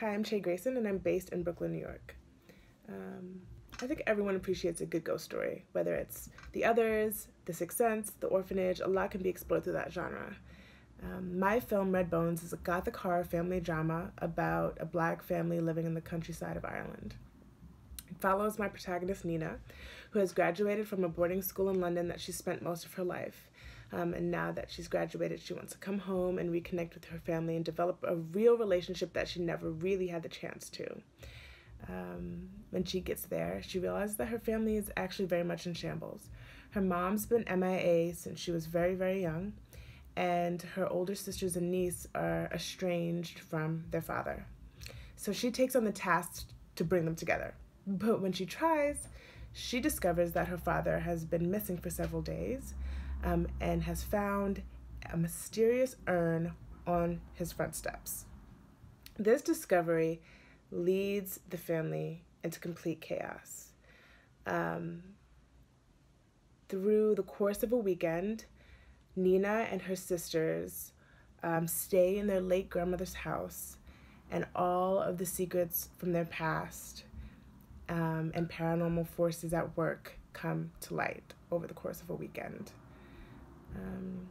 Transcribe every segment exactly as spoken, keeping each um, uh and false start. Hi, I'm Chelsea Grayson, and I'm based in Brooklyn, New York. Um, I think everyone appreciates a good ghost story, whether it's The Others, The Sixth Sense, The Orphanage. A lot can be explored through that genre. Um, my film, Red Bones, is a gothic horror family drama about a black family living in the countryside of Ireland. It follows my protagonist, Nina, who has graduated from a boarding school in London that she spent most of her life. Um, and now that she's graduated, she wants to come home and reconnect with her family and develop a real relationship that she never really had the chance to. Um, when she gets there, she realizes that her family is actually very much in shambles. Her mom's been M I A since she was very, very young, and her older sisters and niece are estranged from their father. So she takes on the task to bring them together. But when she tries, she discovers that her father has been missing for several days. Um, and has found a mysterious urn on his front steps. This discovery leads the family into complete chaos. Um, through the course of a weekend, Nina and her sisters um, stay in their late grandmother's house, and all of the secrets from their past um, and paranormal forces at work come to light over the course of a weekend. Um,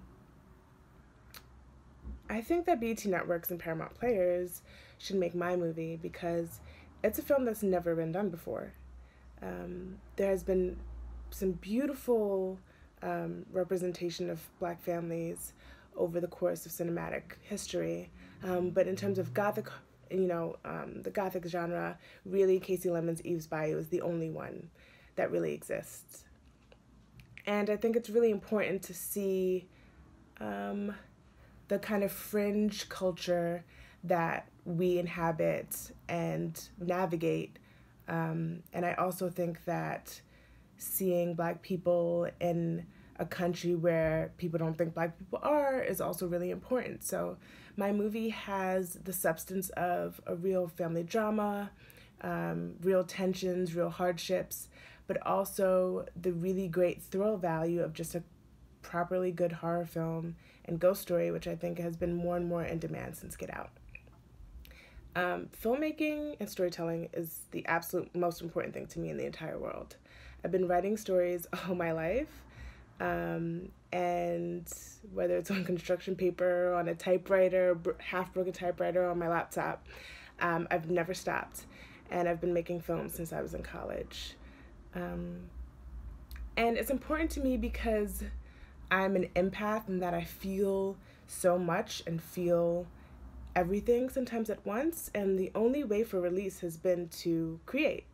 I think that B E T Networks and Paramount Players should make my movie, because it's a film that's never been done before. Um, there has been some beautiful um, representation of black families over the course of cinematic history, um, but in terms of gothic, you know, um, the gothic genre, really Kasi Lemmons' Eve's Bayou is the only one that really exists. And I think it's really important to see um, the kind of fringe culture that we inhabit and navigate. Um, and I also think that seeing black people in a country where people don't think black people are is also really important. So my movie has the substance of a real family drama, um, real tensions, real hardships, but also the really great thrill value of just a properly good horror film and ghost story, which I think has been more and more in demand since Get Out. Um, filmmaking and storytelling is the absolute most important thing to me in the entire world. I've been writing stories all my life, um, and whether it's on construction paper, on a typewriter, half-broken typewriter, on my laptop, um, I've never stopped. And I've been making films since I was in college. Um, and it's important to me because I'm an empath, and that I feel so much and feel everything sometimes at once, and the only way for release has been to create,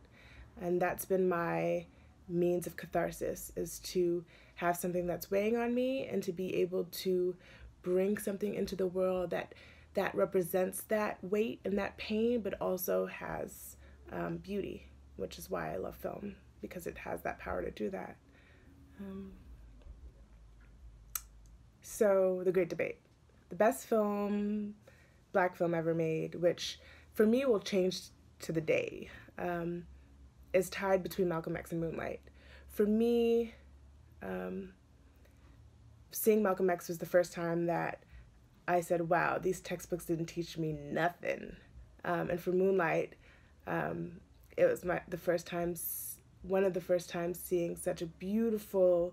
and that's been my means of catharsis, is to have something that's weighing on me and to be able to bring something into the world that that represents that weight and that pain, but also has um, beauty, which is why I love film, because it has that power to do that. Um, so, The Great Debate. The best film, black film ever made, which for me will change to the day, um, is tied between Malcolm X and Moonlight. For me, um, seeing Malcolm X was the first time that I said, wow, these textbooks didn't teach me nothing. Um, and for Moonlight, um, it was my, the first time one of the first times seeing such a beautiful,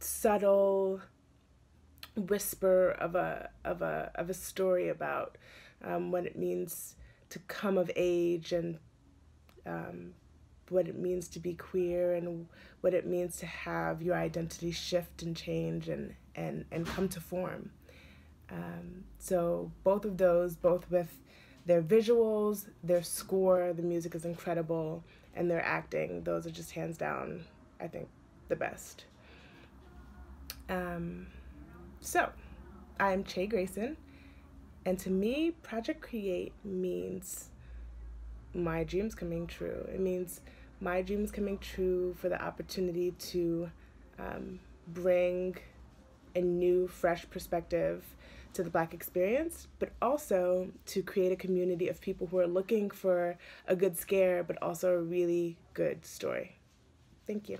subtle whisper of a of a of a story about um, what it means to come of age, and um, what it means to be queer, and what it means to have your identity shift and change and and and come to form. Um, so both of those, both with their visuals, their score, the music is incredible, and their acting, those are just hands down, I think, the best. Um, so, I'm Chelsea Grayson, and to me, Project Create means my dreams coming true. It means my dreams coming true for the opportunity to um, bring a new, fresh perspective to the black experience, but also to create a community of people who are looking for a good scare, but also a really good story. Thank you.